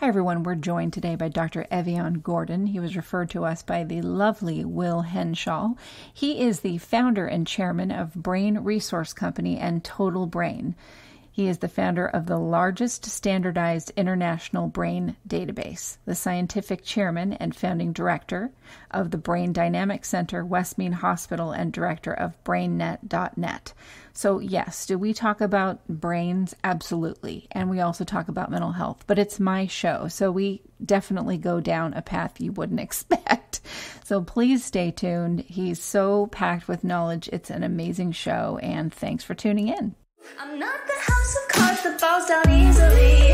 Hi, everyone. We're joined today by Dr. Evian Gordon. He was referred to us by the lovely Will Henshall. He is the founder and chairman of Brain Resource Company and Total Brain. He is the founder of the largest standardized international brain database, the scientific chairman and founding director of the Brain Dynamics Center, Westmead Hospital, and director of BrainNet.net. So yes, do we talk about brains? Absolutely. And we also talk about mental health, but it's my show, so we definitely go down a path you wouldn't expect. So please stay tuned. He's so packed with knowledge. It's an amazing show, and thanks for tuning in. I'm not the house of cards that falls down easily.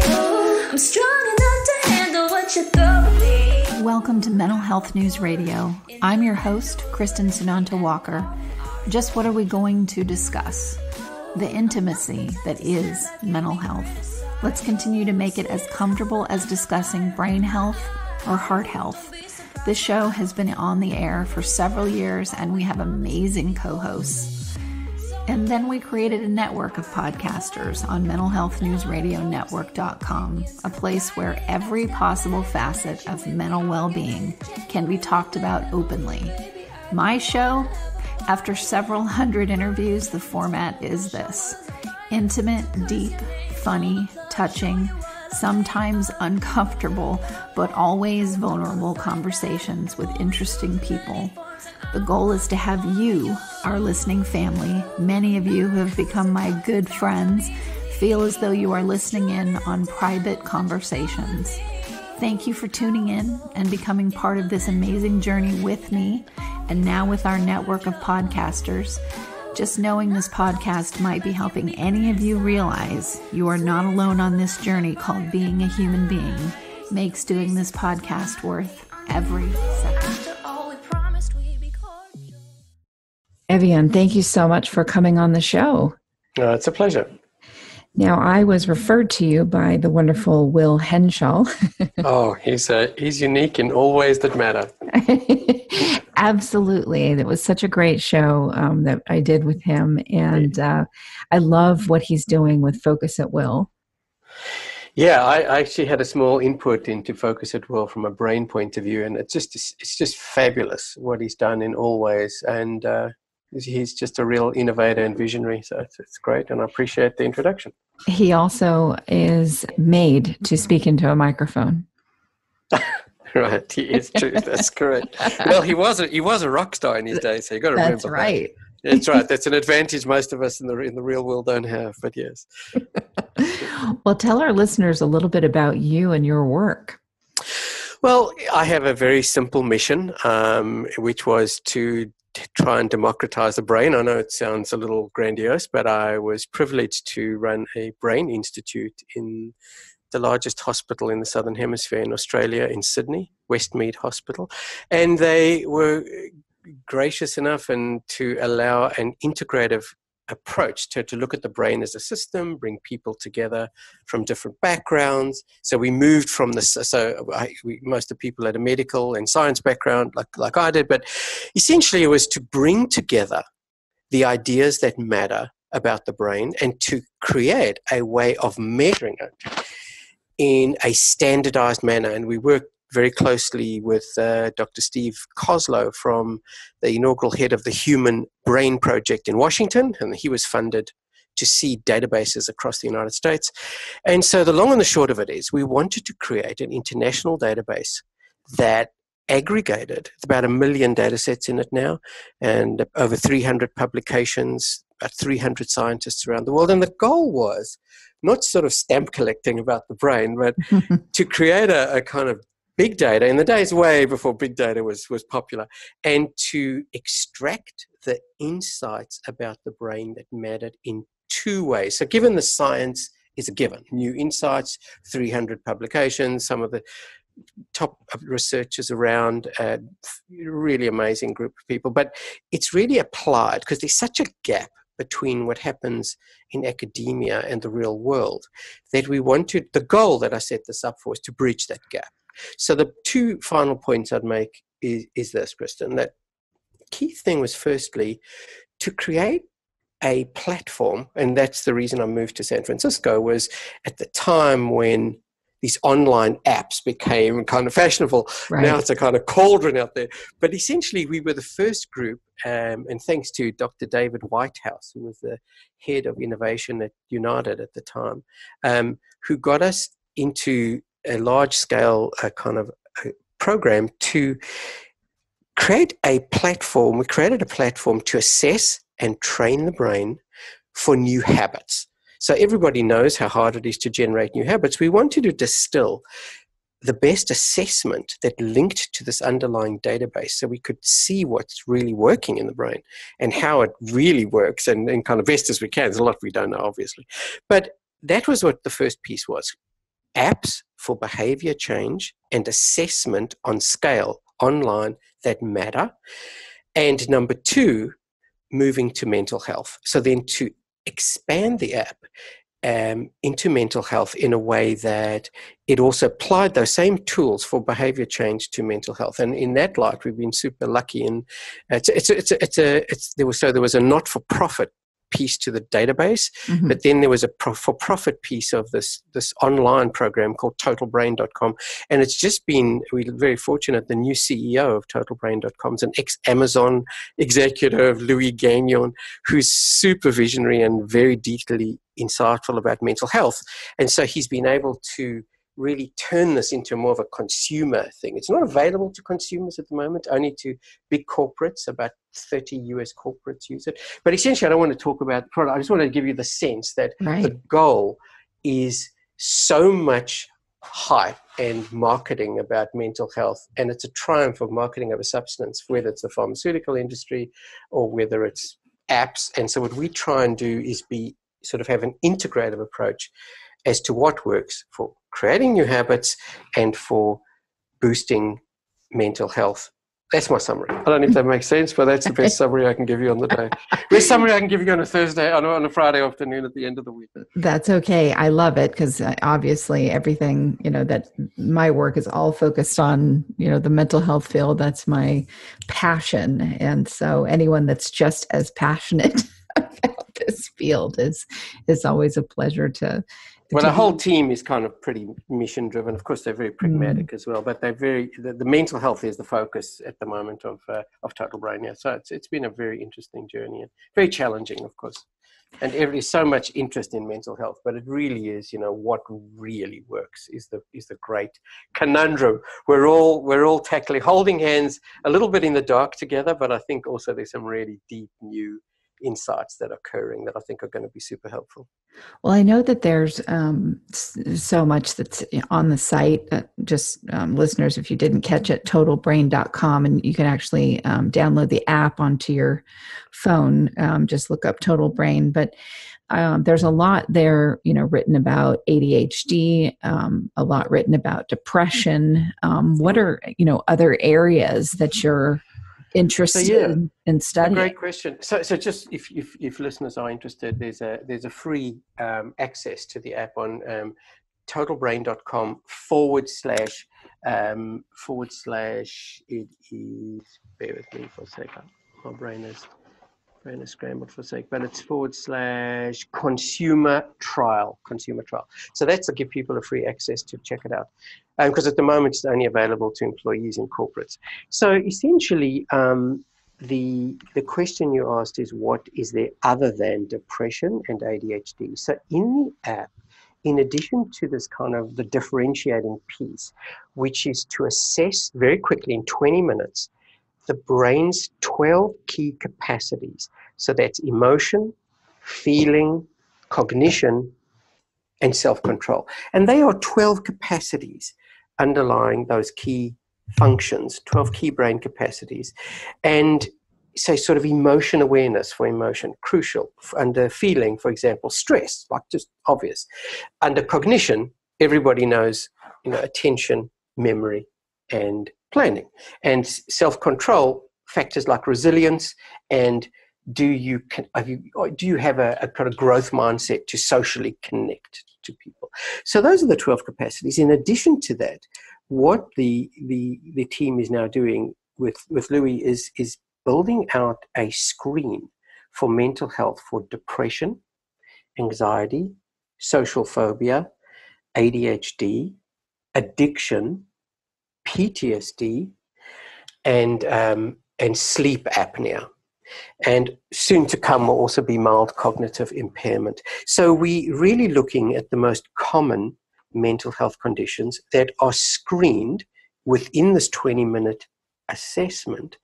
I'm strong enough to handle what you throw at me. Welcome to Mental Health News Radio. I'm your host, Kristen Sunanta Walker. Just what are we going to discuss? The intimacy that is mental health. Let's continue to make it as comfortable as discussing brain health or heart health. This show has been on the air for several years, and we have amazing co-hosts. And then we created a network of podcasters on mentalhealthnewsradionetwork.com, a place where every possible facet of mental well-being can be talked about openly. My show, after several hundred interviews, the format is this: intimate, deep, funny, touching, sometimes uncomfortable, but always vulnerable conversations with interesting people. The goal is to have you, our listening family, many of you who have become my good friends, feel as though you are listening in on private conversations. Thank you for tuning in and becoming part of this amazing journey with me, and now with our network of podcasters. Just knowing this podcast might be helping any of you realize you are not alone on this journey called being a human being. Makes doing this podcast worth every second. Evian, thank you so much for coming on the show. It's a pleasure. Now, I was referred to you by the wonderful Will Henshall. Oh, he's unique in all ways that matter. Absolutely. It was such a great show that I did with him. And I love what he's doing with Focus at Will. Yeah, I actually had a small input into Focus at Will from a brain point of view. And it's just fabulous what he's done in all ways. And he's just a real innovator and visionary, so it's great, and I appreciate the introduction. He also is made to speak into a microphone. Right, he is true. That's correct. Well, he was a rock star in his day, so you've got to remember. That's right. That. That's right. That's an advantage most of us in the real world don't have, but yes. Well, tell our listeners a little bit about you and your work. Well, I have a very simple mission, which was to try and democratize the brain. I know it sounds a little grandiose, but I was privileged to run a brain institute in the largest hospital in the Southern Hemisphere in Australia, in Sydney, Westmead Hospital. And they were gracious enough and to allow an integrative approach to look at the brain as a system, bring people together from different backgrounds. So we moved from this. So most of the people had a medical and science background like I did, but essentially it was to bring together the ideas that matter about the brain and to create a way of measuring it in a standardized manner. And we worked very closely with Dr. Steve Koslow, from the inaugural head of the Human Brain Project in Washington, and he was funded to seed databases across the United States. And so the long and the short of it is we wanted to create an international database that aggregated about 1 million data sets in it now, and over 300 publications, about 300 scientists around the world. And the goal was not sort of stamp collecting about the brain, but to create a kind of big data, in the days way before big data was popular, and to extract the insights about the brain that mattered in two ways. So given the science is a given, new insights, 300 publications, some of the top researchers around, a really amazing group of people, but it's really applied because there's such a gap between what happens in academia and the real world that the goal that I set this up for is to bridge that gap. So the two final points I'd make is this, Kristen, that key thing was firstly to create a platform, and that's the reason I moved to San Francisco, was at the time when these online apps became kind of fashionable. Right. Now it's a kind of cauldron out there. But essentially, we were the first group, and thanks to Dr. David Whitehouse, who was the head of innovation at United at the time, who got us into a large-scale kind of program to create a platform. We created a platform to assess and train the brain for new habits. So everybody knows how hard it is to generate new habits. We wanted to distill the best assessment that linked to this underlying database so we could see what's really working in the brain and how it really works, and kind of best as we can. There's a lot we don't know, obviously. But that was what the first piece was. Apps for behavior change and assessment on scale online that matter. And number two, moving to mental health. So then to expand the app into mental health in a way that it also applied those same tools for behavior change to mental health. And in that light, we've been super lucky. And there was a not-for-profit piece to the database, mm-hmm. but then there was a for-profit piece of this online program called totalbrain.com, and it's just been, we're very fortunate, the new CEO of totalbrain.com is an ex-Amazon executive, Louis Gagnon, who's super visionary and very deeply insightful about mental health. And so he's been able to really turn this into more of a consumer thing. It's not available to consumers at the moment, only to big corporates. About 30 US corporates use it. But essentially, I don't want to talk about the product. I just want to give you the sense that right. the goal is so much hype and marketing about mental health, and it's a triumph of marketing of a substance, whether it's the pharmaceutical industry or whether it's apps. And so what we try and do is be sort of have an integrative approach as to what works for creating new habits and for boosting mental health. That's my summary. I don't know if that makes sense, but that's the best summary I can give you on the day. Best summary I can give you on a Thursday, on a Friday afternoon at the end of the week. That's okay. I love it, because obviously everything, that my work is all focused on, the mental health field. That's my passion. And so anyone that's just as passionate about this field is always a pleasure to. Well, the whole team is kind of pretty mission-driven. Of course, they're very pragmatic as well, but they're the mental health is the focus at the moment of Total Brain. Yeah, so it's been a very interesting journey and very challenging, of course. And there's so much interest in mental health, but it really is, what really works is the great conundrum. We're all tackling, holding hands a little bit in the dark together, but I think also there's some really deep new insights that are occurring that I think are going to be super helpful. Well, I know that there's so much that's on the site. Listeners, if you didn't catch it, totalbrain.com, and you can actually download the app onto your phone. Just look up Total Brain. But there's a lot there, written about ADHD, a lot written about depression. What are, other areas that you're interested in studying? Great question. So just if listeners are interested, there's a free access to the app on totalbrain.com / it is. Bear with me for a second. My brain is scrambled for a sec, but it's / consumer trial. So that's to give people a free access to check it out. Because at the moment it's only available to employees and corporates. So essentially, the question you asked is, what is there other than depression and ADHD? So in the app, in addition to this kind of the differentiating piece, which is to assess very quickly in 20 minutes, the brain's 12 key capacities. So that's emotion, feeling, cognition, and self-control. And they are 12 capacities underlying those key functions, 12 key brain capacities. And so sort of emotion awareness for emotion, crucial. Under feeling, for example, stress, like just obvious. Under cognition, everybody knows, attention, memory, and planning. And self-control, factors like resilience, and do you have a kind of growth mindset to socially connect to people? So those are the 12 capacities. In addition to that, what the team is now doing with Louis is building out a screen for mental health for depression, anxiety, social phobia, ADHD, addiction, PTSD, and sleep apnea. And soon to come will also be mild cognitive impairment. So we're really looking at the most common mental health conditions that are screened within this 20-minute assessment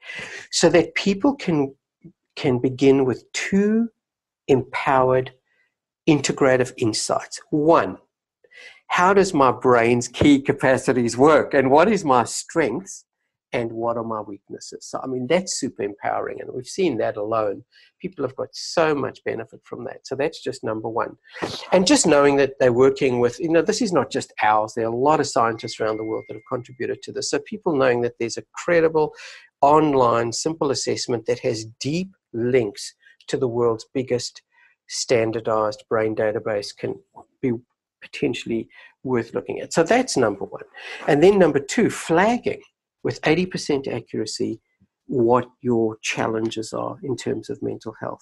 so that people can begin with two empowered integrative insights. One, how does my brain's key capacities work, and what is my strengths and what are my weaknesses? So, I mean, that's super empowering, and we've seen that alone. People have got so much benefit from that. So that's just number one. And just knowing that they're working with, you know, this is not just ours. There are a lot of scientists around the world that have contributed to this. So people knowing that there's a credible online simple assessment that has deep links to the world's biggest standardized brain database can be potentially worth looking at. So that's number one. And then number two, flagging with 80% accuracy what your challenges are in terms of mental health.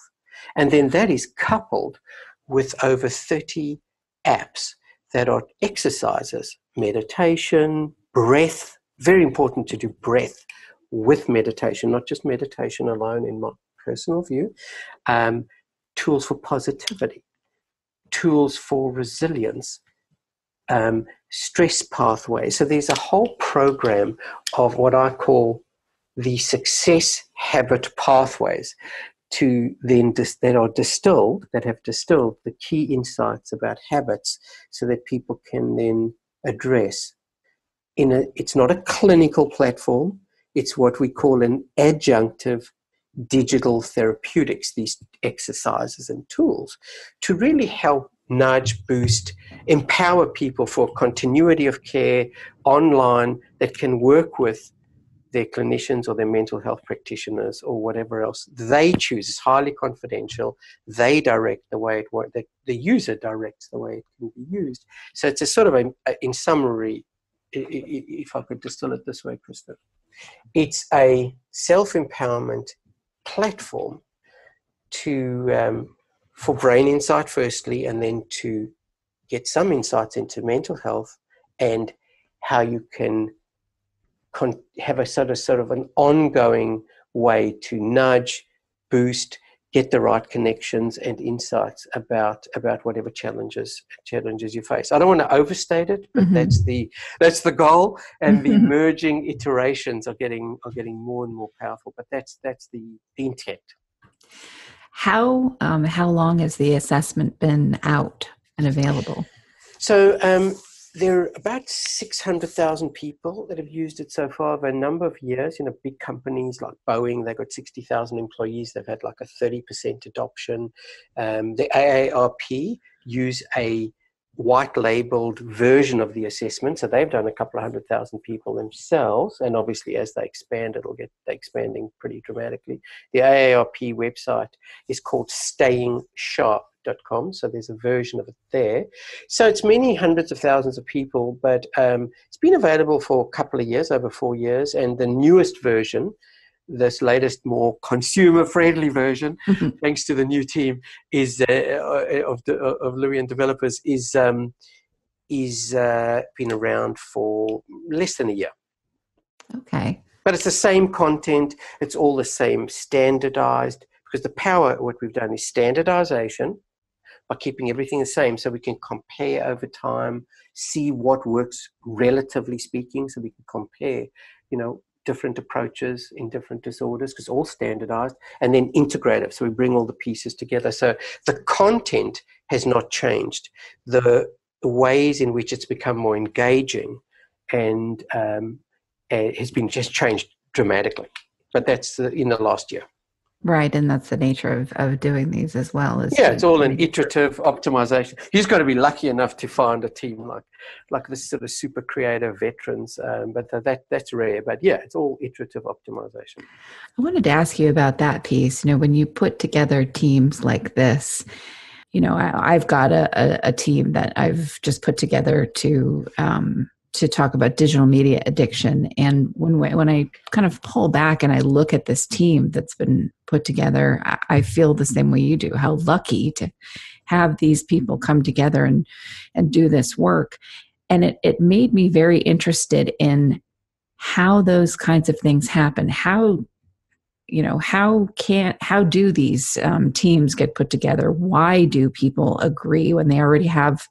And then that is coupled with over 30 apps that are exercises, meditation, breath. Very important to do breath with meditation, not just meditation alone in my personal view. Tools for positivity, tools for resilience, stress pathways. So there's a whole program of what I call the success habit pathways to then that have distilled the key insights about habits so that people can then address. It's not a clinical platform. It's what we call an adjunctive digital therapeutics, these exercises and tools to really help nudge, boost, empower people for continuity of care online that can work with their clinicians or their mental health practitioners or whatever else they choose. It's highly confidential. They direct the way it works. The user directs the way it can be used. So it's a sort of, in summary, if I could distill it this way, Kristen, it's a self-empowerment platform to for brain insight firstly, and then to get some insights into mental health and how you can have a sort of an ongoing way to nudge, boost, get the right connections and insights about whatever challenges you face. I don't want to overstate it, but that's the goal, and the emerging iterations are getting more and more powerful. But that's the intent. How long has the assessment been out and available? So there are about 600,000 people that have used it so far over a number of years. You know, big companies like Boeing, they've got 60,000 employees. They've had like a 30% adoption. The AARP use a white-labeled version of the assessment. So they've done a couple of 100,000 people themselves. And obviously, as they expand, they're expanding pretty dramatically. The AARP website is called staying sharp. So there's a version of it there. So it's many hundreds of thousands of people, but it's been available for a couple of years, over 4 years. And the newest version, this latest, more consumer-friendly version, thanks to the new team is of Louis and developers, is been around for less than a year. Okay. But it's the same content. It's all the same standardized, because the power of what we've done is standardization, by keeping everything the same so we can compare over time, see what works relatively speaking, so we can compare, you know, different approaches in different disorders, because all standardized, and then integrative. So we bring all the pieces together. So the content has not changed. The ways in which it's become more engaging and has been just changed dramatically. But that's in the last year. Right, and that's the nature of doing these as well. It's all an iterative optimization. You've got to be lucky enough to find a team like this sort of super creative veterans, but that's rare. But yeah, it's all iterative optimization. I wanted to ask you about that piece. You know, when you put together teams like this, you know, I've got a team that I've just put together to talk about digital media addiction. And when I kind of pull back and I look at this team that's been put together, I feel the same way you do, how lucky to have these people come together and do this work. And it made me very interested in how those kinds of things happen. How do these teams get put together? Why do people agree when they already have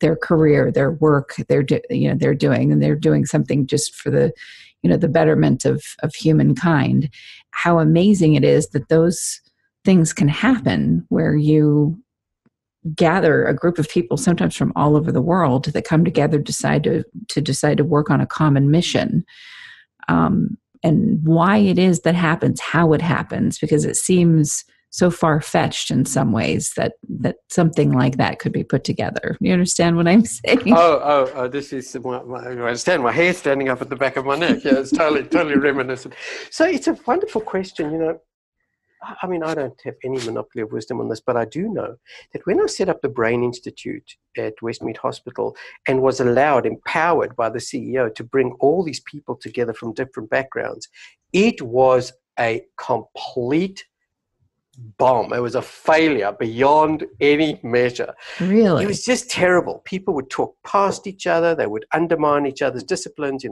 their career, their work, they're doing something just for the betterment of humankind? How amazing it is that those things can happen where you gather a group of people, sometimes from all over the world, that come together, decide to work on a common mission. And why it is that happens, how it happens, because it seems so far-fetched in some ways that something like that could be put together. You understand what I'm saying? Oh, this is I understand. My hair's standing up at the back of my neck. Yeah, it's totally reminiscent. So it's a wonderful question, I mean, I don't have any monopoly of wisdom on this, but I do know that when I set up the Brain Institute at Westmead Hospital and was empowered by the CEO to bring all these people together from different backgrounds, it was a complete bomb. It was a failure beyond any measure. Really? It was just terrible. People would talk past each other. They would undermine each other's disciplines.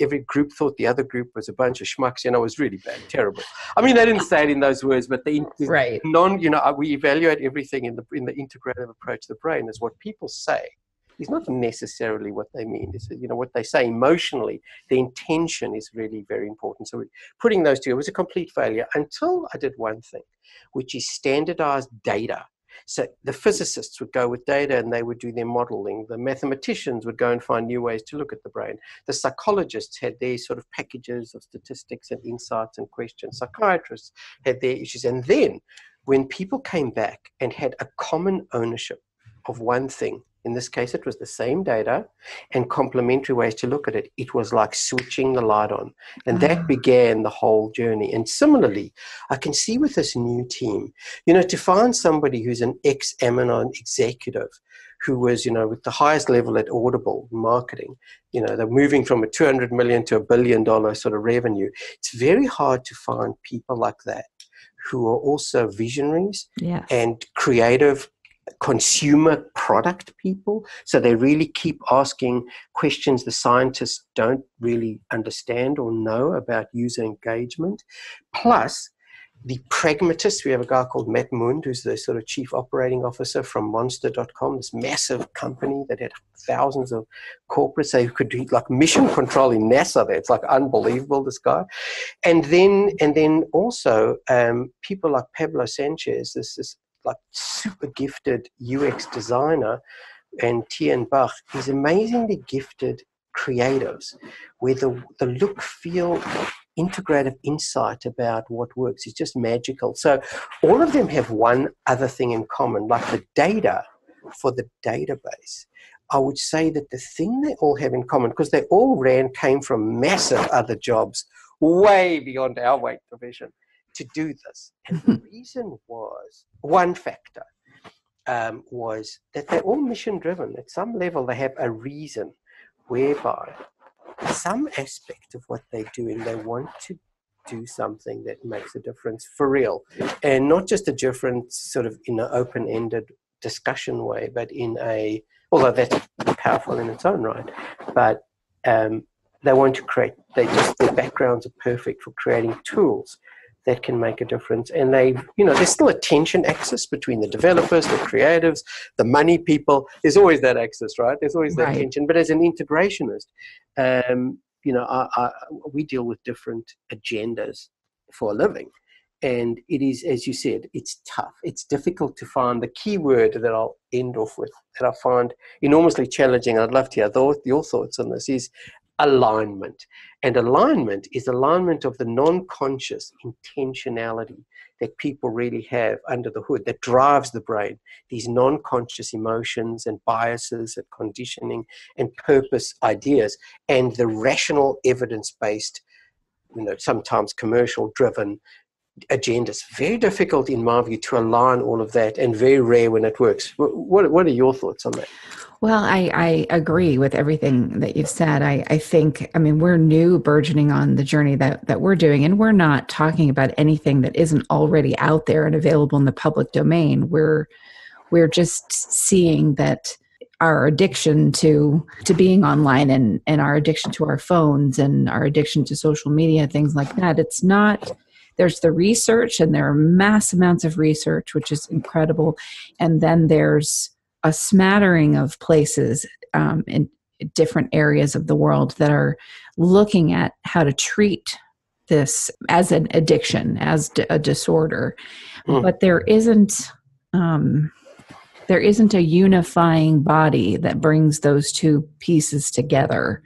Every group thought the other group was a bunch of schmucks. It was really bad, terrible. I mean, they didn't say it in those words, but right. We evaluate everything in the integrative approach to the brain is what people say. It's not necessarily what they mean. It's, what they say emotionally, the intention is really very important. So putting those two, it was a complete failure until I did one thing, which is standardized data. So the physicists would go with data and they would do their modeling. The mathematicians would go and find new ways to look at the brain. The psychologists had their sort of packages of statistics and insights and questions. Psychiatrists had their issues. And then when people came back and had a common ownership of one thing, in this case, it was the same data and complementary ways to look at it. It was like switching the light on. And that began the whole journey. And similarly, I can see with this new team, to find somebody who's an ex-Amazon executive who was, with the highest level at Audible marketing, they're moving from a $200 million to $1 billion sort of revenue. It's very hard to find people like that who are also visionaries and creative consumer product people. So they really keep asking questions the scientists don't really understand or know about user engagement. Plus, the pragmatists, we have a guy called Matt Mund, who's the sort of chief operating officer from monster.com, this massive company that had thousands of corporates. They could do like mission control in NASA there. It's like unbelievable, this guy. And then also people like Pablo Sanchez, this like super gifted UX designer, and Tien Bach, these amazingly gifted creatives where the look, feel, integrative insight about what works is just magical. So all of them have one other thing in common, like the data for the database. I would say that the thing they all have in common, because they all came from massive other jobs way beyond our weight division, to do this. And the reason was, one factor was that they're all mission driven. At some level, they have a reason whereby some aspect of what they're doing, they want to do something that makes a difference for real. And not just a difference sort of in an open-ended discussion way, but although that's powerful in its own right, but they want to create, their backgrounds are perfect for creating tools that can make a difference. And there's still a tension axis between the developers, the creatives, the money people. There's always that axis, right? There's always that tension. But as an integrationist, we deal with different agendas for a living. And it is, as you said, it's tough. It's difficult to find the key word that I'll end off with, that I find enormously challenging. I'd love to hear your thoughts on this is alignment. And alignment is alignment of the non-conscious intentionality that people really have under the hood that drives the brain, these non-conscious emotions and biases and conditioning and purpose ideas and the rational evidence-based, sometimes commercial-driven agendas. Very difficult, in my view, to align all of that, and very rare when it works. What are your thoughts on that? Well, I agree with everything that you've said. I think, we're new, burgeoning on the journey that we're doing, and we're not talking about anything that isn't already out there and available in the public domain. We're just seeing that our addiction to being online and our addiction to our phones and our addiction to social media, things like that. It's not, there's the research, and there are mass amounts of research, which is incredible. And then there's a smattering of places in different areas of the world that are looking at how to treat this as an addiction, as a disorder. Mm. But there isn't a unifying body that brings those two pieces together,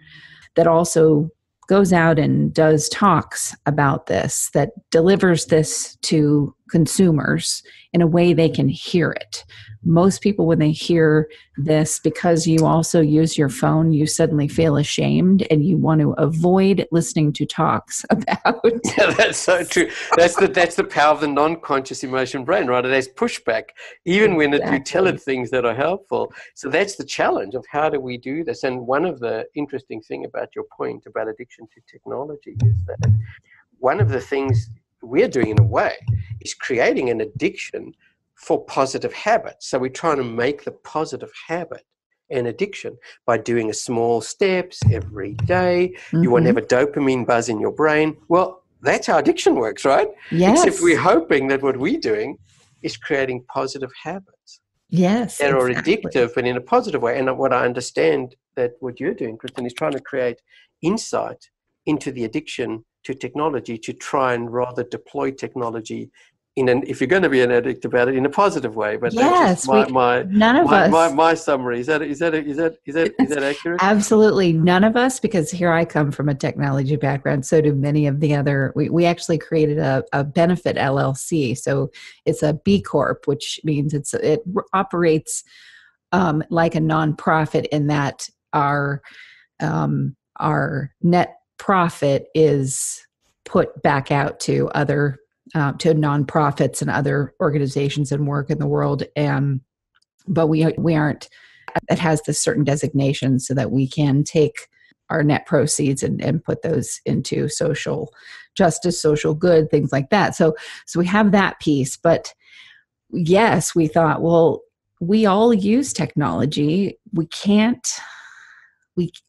that also goes out and does talks about this, that delivers this to consumers in a way they can hear it. Most people, when they hear this, because you also use your phone, you suddenly feel ashamed and you want to avoid listening to talks about. Yeah, that's so true. That's the power of the non-conscious emotion brain, right? It has pushback, even when you tell it things that are helpful. So that's the challenge of how do we do this. And one of the interesting thing about your point about addiction to technology is that one of the things we're doing in a way is creating an addiction for positive habits. So we're trying to make the positive habit an addiction by doing a small steps every day. Mm-hmm. You want to have a dopamine buzz in your brain. Well, that's how addiction works, right? Yes. Except we're hoping that what we're doing is creating positive habits. Yes, that are addictive, but in a positive way. And what I understand that what you're doing, Kristen, is trying to create insight into the addiction to technology, to try and rather deploy technology if you're going to be an addict about it, in a positive way. But yes, my summary is that accurate? Absolutely, none of us, because here I come from a technology background. So do many of the other. We actually created a benefit LLC, so it's a B Corp, which means it operates like a nonprofit in that our net profit is put back out to other. To nonprofits and other organizations and work in the world, but we aren't. It has this certain designation so that we can take our net proceeds and put those into social justice, social good, things like that. So we have that piece. But yes, we thought, well, we all use technology. We can't.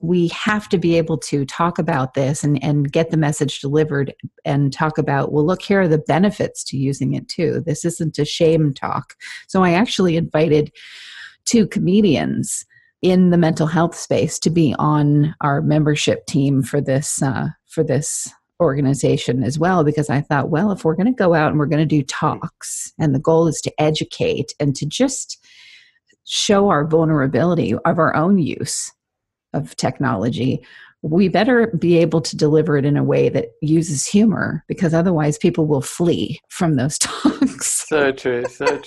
We have to be able to talk about this and get the message delivered and talk about, well, look, here are the benefits to using it too. This isn't a shame talk. So I actually invited two comedians in the mental health space to be on our membership team for this organization as well, because I thought, well, if we're going to go out and we're going to do talks, and the goal is to educate and to just show our vulnerability of our own use of technology, we better be able to deliver it in a way that uses humor, because otherwise people will flee from those talks. So true. Isn't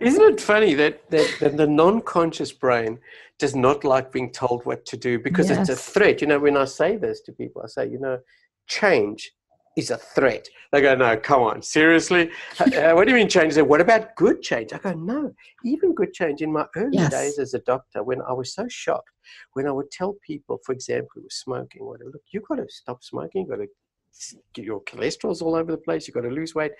it funny that the non-conscious brain does not like being told what to do, because yes, it's a threat. You know, when I say this to people, I say, you know, change is a threat. They go, no, come on, seriously? What do you mean change? They go, what about good change? I go, no, even good change. In my early days as a doctor, when I was so shocked, when I would tell people, for example, who were smoking, look, you've got to stop smoking, you've got to get your cholesterol's all over the place, you've got to lose weight.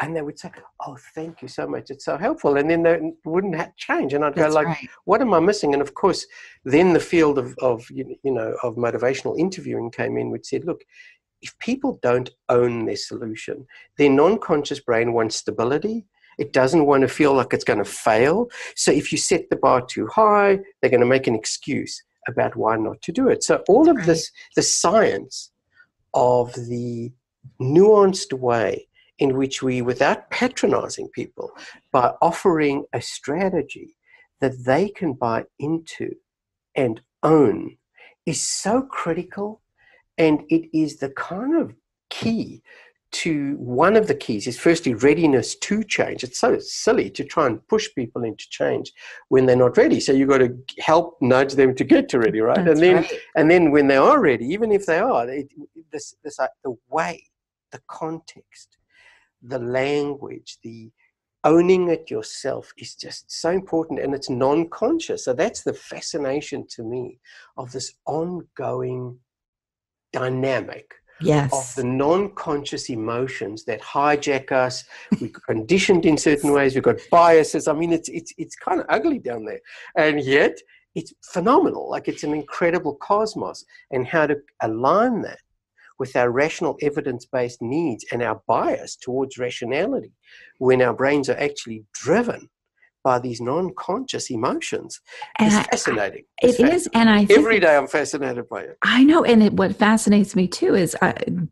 And they would say, oh, thank you so much, it's so helpful. And then they wouldn't change. And I'd go, what am I missing? And of course, then the field of motivational interviewing came in, which said, look, if people don't own their solution, their non-conscious brain wants stability. It doesn't want to feel like it's going to fail. So if you set the bar too high, they're going to make an excuse about why not to do it. So all of this, the science of the nuanced way in which we, without patronizing people, by offering a strategy that they can buy into and own, is so critical. And it is the kind of key to, one of the keys is firstly readiness to change. It's so silly to try and push people into change when they're not ready. So you've got to help nudge them to get to ready, right? And then when they are ready, even if they are, this like the way, the context, the language, the owning it yourself is just so important, and it's non-conscious. So that's the fascination to me of this ongoing dynamic of the non-conscious emotions that hijack us. We're conditioned in certain ways. We've got biases. I mean, it's kind of ugly down there. And yet it's phenomenal. Like, it's an incredible cosmos, and how to align that with our rational evidence-based needs and our bias towards rationality when our brains are actually driven by these non-conscious emotions. It's fascinating. And I think every day I'm fascinated by it. I know. And what fascinates me too is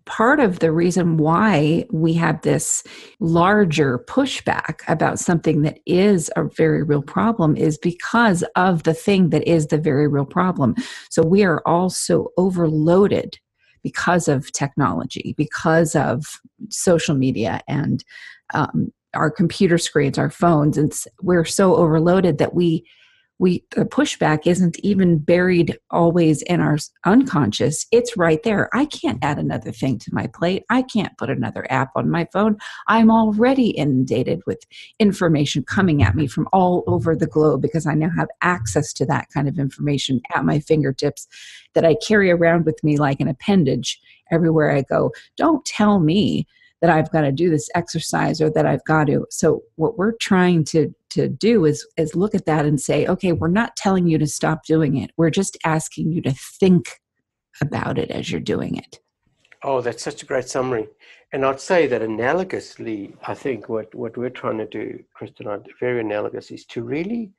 part of the reason why we have this larger pushback about something that is a very real problem is because of the thing that is the very real problem. So we are all so overloaded because of technology, because of social media and, our computer screens, our phones, and we're so overloaded that the pushback isn't even buried always in our unconscious. It's right there. I can't add another thing to my plate. I can't put another app on my phone. I'm already inundated with information coming at me from all over the globe because I now have access to that kind of information at my fingertips that I carry around with me like an appendage everywhere I go. Don't tell me that I've got to do this exercise or that I've got to. So what we're trying to do is look at that and say, okay, we're not telling you to stop doing it. We're just asking you to think about it as you're doing it. Oh, that's such a great summary. And I'd say that analogously, I think what we're trying to do, Kristen, very analogous, is to really,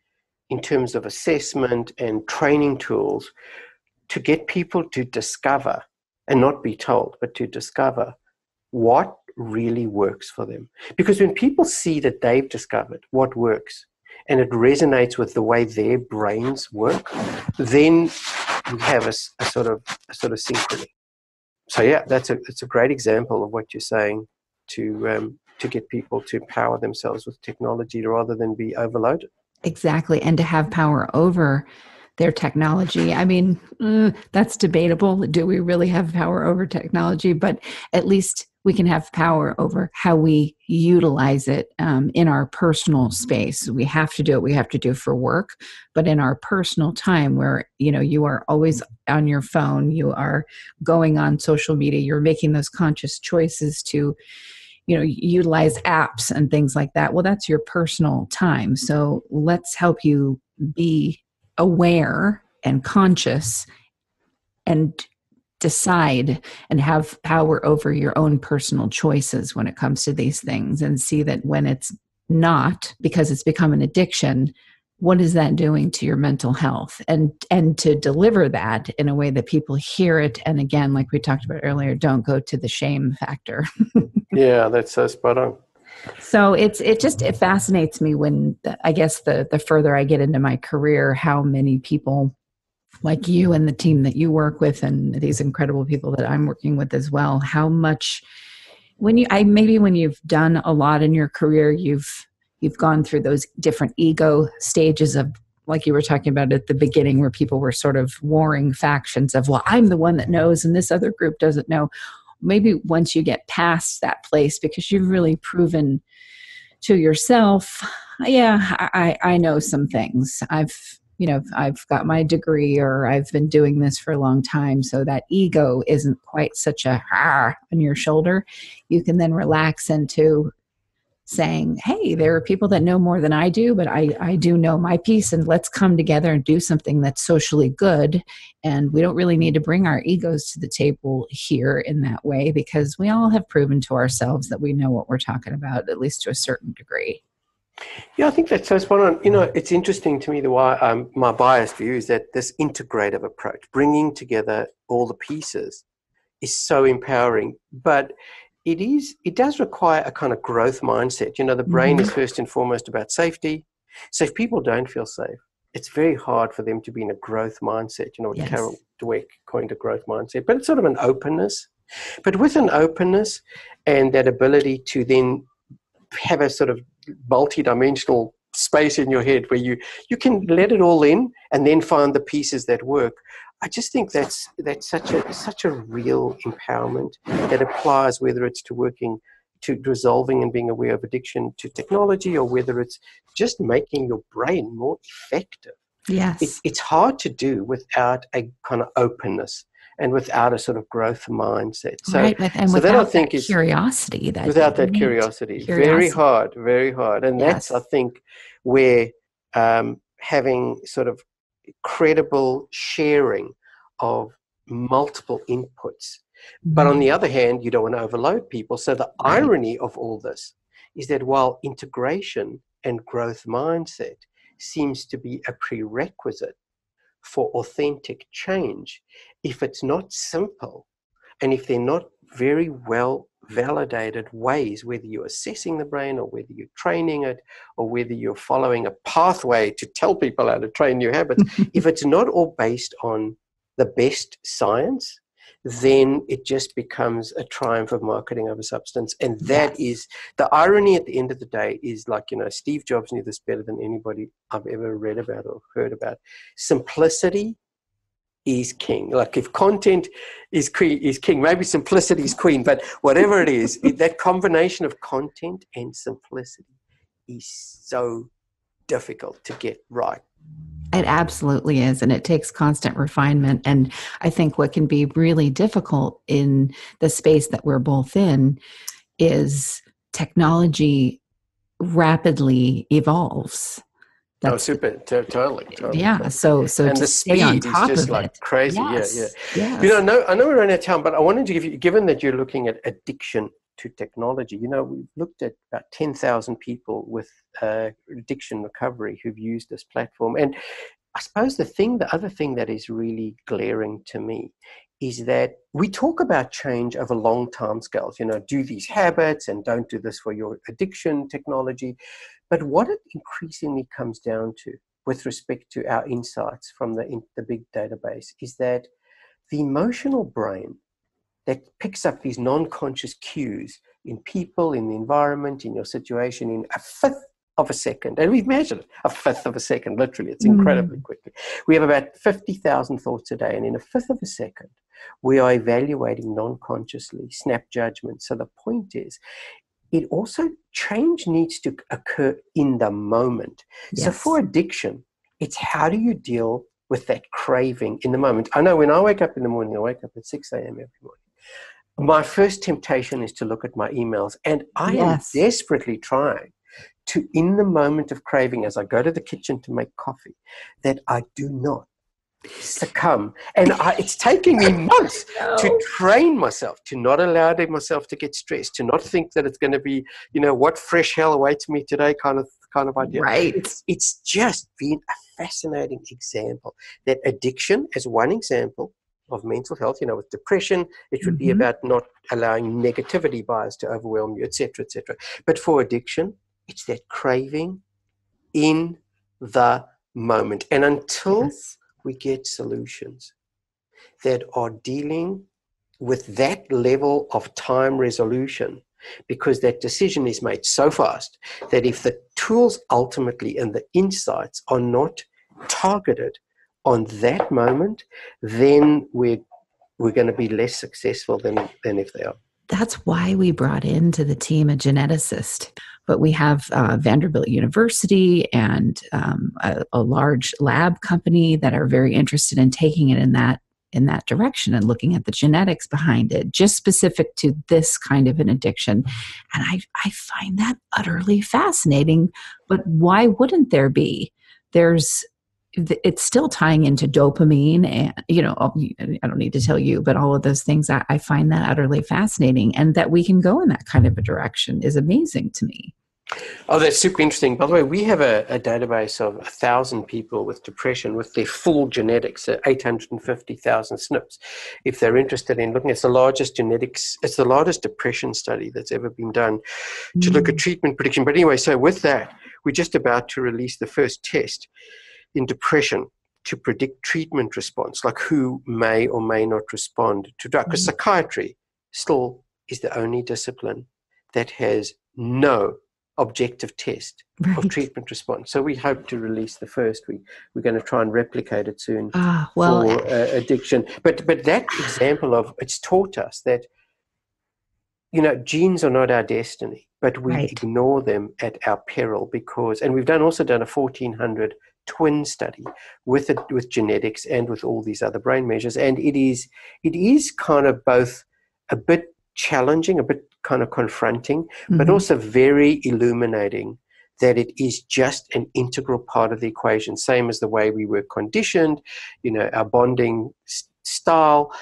in terms of assessment and training tools, to get people to discover and not be told, but to discover what really works for them. Because when people see that they've discovered what works and it resonates with the way their brains work, then you have a sort of synchrony. So yeah, that's a great example of what you're saying, to get people to empower themselves with technology rather than be overloaded. Exactly, and to have power over their technology. I mean, that's debatable. Do we really have power over technology? But at least we can have power over how we utilize it in our personal space. We have to do it. We have to do it for work, but in our personal time where, you are always on your phone, you are going on social media, you're making those conscious choices to, utilize apps and things like that. Well, that's your personal time. So let's help you be aware and conscious and decide and have power over your own personal choices when it comes to these things, and see that when it's not, because it's become an addiction, what is that doing to your mental health? And to deliver that in a way that people hear it. And again, like we talked about earlier, don't go to the shame factor. Yeah, that's so spot on. So it fascinates me when, I guess, the further I get into my career, how many people like you and the team that you work with and these incredible people that I'm working with as well, how much when you've done a lot in your career, you've gone through those different ego stages of, like you were talking about at the beginning, where people were sort of warring factions of, well, I'm the one that knows and this other group doesn't know. Maybe once you get past that place, because you've really proven to yourself, yeah, I know some things. I've got my degree, or I've been doing this for a long time. So that ego isn't quite such a on your shoulder. You can then relax into saying, hey, there are people that know more than I do, but I do know my piece, and let's come together and do something that's socially good. And we don't really need to bring our egos to the table here in that way, because we all have proven to ourselves that we know what we're talking about, at least to a certain degree. Yeah, I think that's so spot on. It's interesting to me, the why my biased view is that this integrative approach, bringing together all the pieces, is so empowering. But it does require a kind of growth mindset. The brain is first and foremost about safety. So if people don't feel safe, it's very hard for them to be in a growth mindset. Yes. Carol Dweck coined a growth mindset, but it's sort of an openness. But with an openness and that ability to then have a sort of multi-dimensional space in your head where you can let it all in and then find the pieces that work. I just think that's such a real empowerment that applies, whether it's to working, to resolving and being aware of addiction to technology, or whether it's just making your brain more effective. Yes. It's hard to do without a kind of openness and without a sort of growth mindset. So, right, and so without that, I think, is curiosity. Without that curiosity. Very hard. And yes. That's, I think, where having sort of credible sharing of multiple inputs. But on the other hand, you don't want to overload people. So the irony of all this is that while integration and growth mindset seems to be a prerequisite for authentic change, if it's not simple and if they're not very well validated ways, whether you're assessing the brain or whether you're training it or whether you're following a pathway to tell people how to train new habits, if it's not all based on the best science, then it just becomes a triumph of marketing over substance. And that is the irony at the end of the day, is like, you know, Steve Jobs knew this better than anybody I've ever read about or heard about. Simplicity is king. Like if content is king, maybe simplicity is queen, but whatever it is, that combination of content and simplicity is so difficult to get right. It absolutely is. And it takes constant refinement. And I think what can be really difficult in the space that we're both in is technology rapidly evolves. That's totally. Yeah. So and just the speed on top is just like it. Crazy. Yes. Yeah. You know, I know we're running out of time, but I wanted to give you, given that you're looking at addiction to technology, you know, we've looked at about 10,000 people with addiction recovery who've used this platform. And I suppose the other thing that is really glaring to me is that we talk about change over long time scales, you know, do these habits and don't do this for your addiction technology. But what it increasingly comes down to with respect to our insights from the big database is that the emotional brain that picks up these non-conscious cues in people, in the environment, in your situation, in a fifth of a second. And we've measured it, a fifth of a second, literally. It's incredibly quickly. We have about 50,000 thoughts a day. And in a fifth of a second, we are evaluating non-consciously, snap judgments. So the point is, it also, change needs to occur in the moment. Yes. So for addiction, it's how do you deal with that craving in the moment? I know when I wake up in the morning, I wake up at 6 a.m. every morning. My first temptation is to look at my emails, and I am desperately trying to, in the moment of craving, as I go to the kitchen to make coffee, that I do not succumb. And it's taking me months to train myself, to not allow myself to get stressed, to not think that it's going to be, you know, what fresh hell awaits me today kind of idea. Right. It's just been a fascinating example that addiction, as one example, of mental health, you know, with depression, it would be about not allowing negativity bias to overwhelm you, et cetera, et cetera. But for addiction, it's that craving in the moment. And until we get solutions that are dealing with that level of time resolution, because that decision is made so fast that if the tools ultimately and the insights are not targeted on that moment, then we're going to be less successful than if they are. That's why we brought into the team a geneticist. But we have Vanderbilt University and a large lab company that are very interested in taking it in that direction and looking at the genetics behind it, just specific to this kind of an addiction. And I find that utterly fascinating. But why wouldn't there be? It's still tying into dopamine and, you know, I don't need to tell you, but all of those things, I find that utterly fascinating, and that we can go in that kind of a direction is amazing to me. Oh, that's super interesting. By the way, we have a database of 1,000 people with depression with their full genetics, 850,000 SNPs. If they're interested in looking, it's the largest depression study that's ever been done to look at treatment prediction. But anyway, so with that, we're just about to release the first test in depression to predict treatment response, like who may or may not respond to drug. Because psychiatry still is the only discipline that has no objective test of treatment response. So we hope to release the first. We're going to try and replicate it soon for addiction. But that example of it's taught us that, you know, genes are not our destiny, but we ignore them at our peril because, and we've also done a 1,400 twin study with genetics and with all these other brain measures, and it is kind of both a bit challenging, a bit kind of confronting, but also very illuminating that it is just an integral part of the equation, same as the way we were conditioned, you know, our bonding style,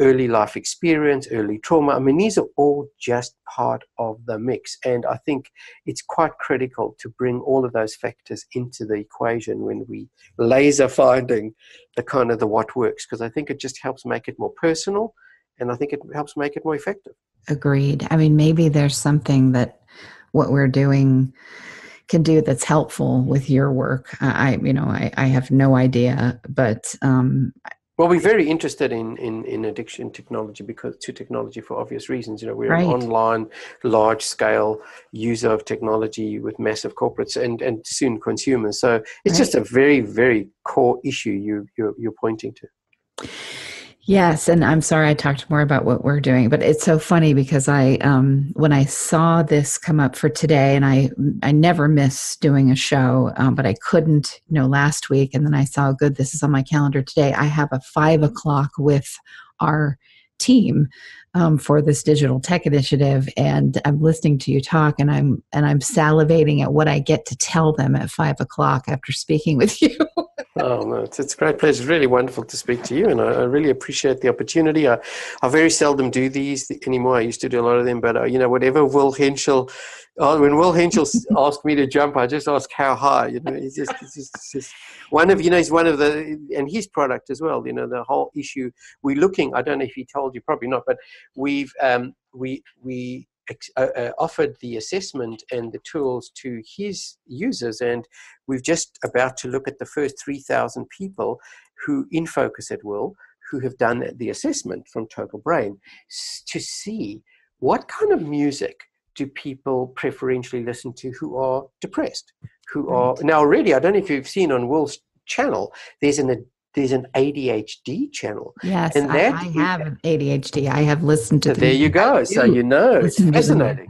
early life experience, early trauma. I mean, these are all just part of the mix. And I think it's quite critical to bring all of those factors into the equation when we laser finding the kind of the what works, because I think it just helps make it more personal, and I think it helps make it more effective. Agreed. I mean, maybe there's something that what we're doing can do that's helpful with your work. I have no idea, but well, we're very interested in addiction technology because for obvious reasons. You know, we're right. An online, large-scale user of technology with massive corporates and soon consumers. So it's right. Just a very, very core issue you're pointing to. Yes, and I'm sorry I talked more about what we're doing, but it's so funny because I when I saw this come up for today, and I never miss doing a show, but I couldn't, last week, and then I saw, good, this is on my calendar today. I have a 5:00 with our team for this digital tech initiative, and I'm listening to you talk, and I'm salivating at what I get to tell them at 5:00 after speaking with you. Oh, no, it's a great pleasure. It's really wonderful to speak to you, and I really appreciate the opportunity. I very seldom do these anymore. I used to do a lot of them, but, whatever Will Henshall, when Will Henshall asked me to jump, I just ask how high, it's just he's one of the, and his product as well, the whole issue we're looking, I don't know if he told you, probably not, but we've, we offered the assessment and the tools to his users, and we've just about to look at the first 3,000 people who in Focus at Will who have done the assessment from Total Brain to see what kind of music do people preferentially listen to who are depressed, who are now already, I don't know if you've seen on Will's channel, there's an ADHD channel. Yes, and I have an ADHD. I have listened to. So there you go. So it's fascinating.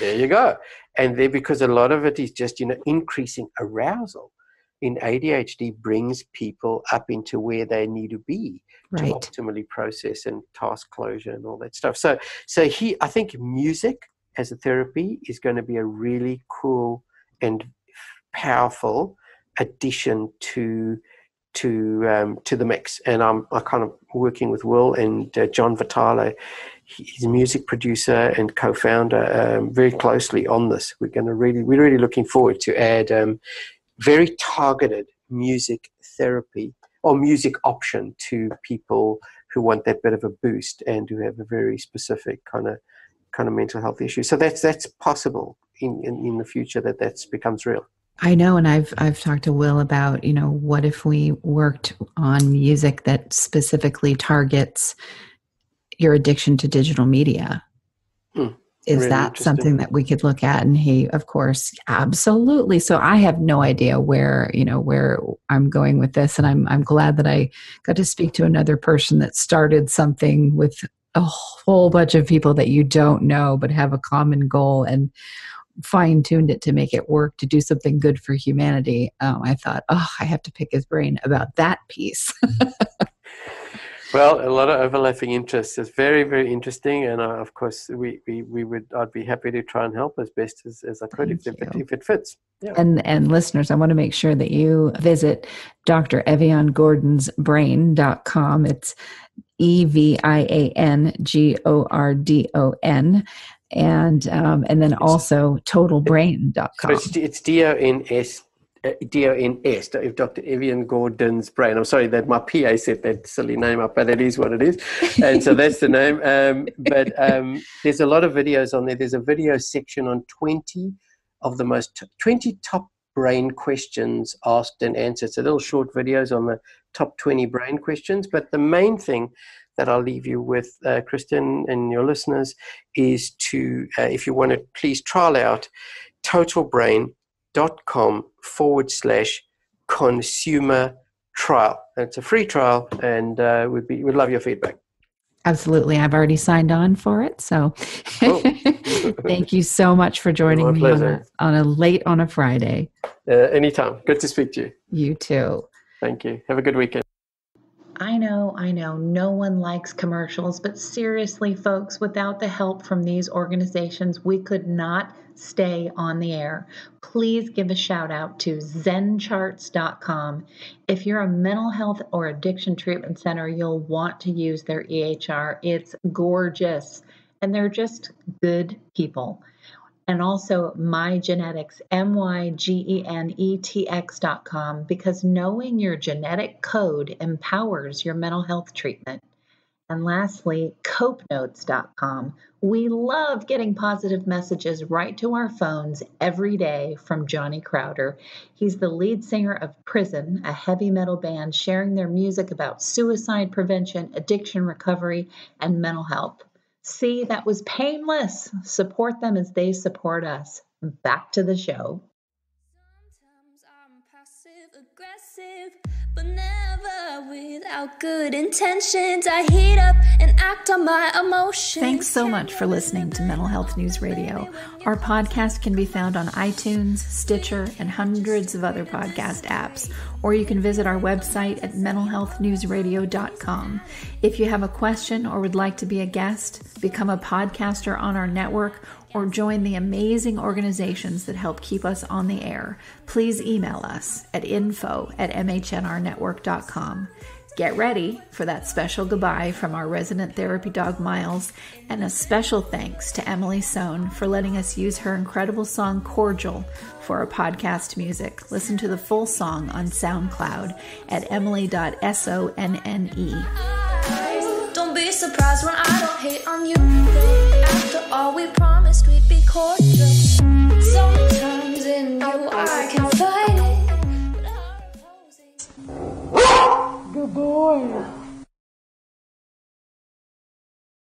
There you go. And there, because a lot of it is just increasing arousal in ADHD brings people up into where they need to be to optimally process and task closure and all that stuff. So I think music as a therapy is going to be a really cool and powerful addition to the mix, and I'm kind of working with Will and John Vitale, his music producer and co-founder, very closely on this. We're really looking forward to add very targeted music therapy or music option to people who want that bit of a boost and who have a very specific kind of mental health issue. So that's possible in the future that becomes real. I know, and I've talked to Will about, what if we worked on music that specifically targets your addiction to digital media? Is really that something that we could look at? And he, of course, absolutely. So I have no idea where I'm going with this, and I'm glad that I got to speak to another person that started something with a whole bunch of people that you don't know but have a common goal and fine-tuned it to make it work, to do something good for humanity. I thought, I have to pick his brain about that piece. Well, a lot of overlapping interests. It's very, very interesting, and of course, I'd be happy to try and help as best as I could if it fits. Yeah. And listeners, I want to make sure that you visit Dr. Evian Gordon's brain.com. It's EVIAN GORDON. And then also totalbrain.com. So it's DONS. DONS, Dr. Evian Gordon's brain. I'm sorry that my PA set that silly name up, but that is what it is. And so that's the name. But there's a lot of videos on there. There's a video section on 20 top brain questions asked and answered. So little short videos on the top 20 brain questions. But the main thing that I'll leave you with, Kristen, and your listeners, is to, if you want to, please trial out totalbrain.com/consumer trial. It's a free trial, and we'd love your feedback. Absolutely. I've already signed on for it. So thank you so much for joining me on a Friday. Anytime. Good to speak to you. You too. Thank you. Have a good weekend. I know, no one likes commercials, but seriously, folks, without the help from these organizations, we could not stay on the air. Please give a shout out to ZenCharts.com. If you're a mental health or addiction treatment center, you'll want to use their EHR. It's gorgeous, and they're just good people. And also MyGenetics, MyGenetics.com, because knowing your genetic code empowers your mental health treatment. And lastly, Copenotes.com. We love getting positive messages right to our phones every day from Johnny Crowder. He's the lead singer of Prison, a heavy metal band sharing their music about suicide prevention, addiction recovery, and mental health. See, that was painless. Support them as they support us. Back to the show. Sometimes I'm passive aggressive, but never without good intentions. I heat up and act on my emotions. Thanks so much for listening to Mental Health News Radio. Our podcast can be found on iTunes, Stitcher, and hundreds of other podcast apps. Or you can visit our website at mentalhealthnewsradio.com. If you have a question or would like to be a guest, become a podcaster on our network, or join the amazing organizations that help keep us on the air, please email us at info@mhnrnetwork.com. Get ready for that special goodbye from our resident therapy dog, Miles, and a special thanks to Emily Sohn for letting us use her incredible song, Cordial, for our podcast music. Listen to the full song on SoundCloud at emily.sonne. Don't be surprised when I don't hate on you. After all, we promised we'd be cordial.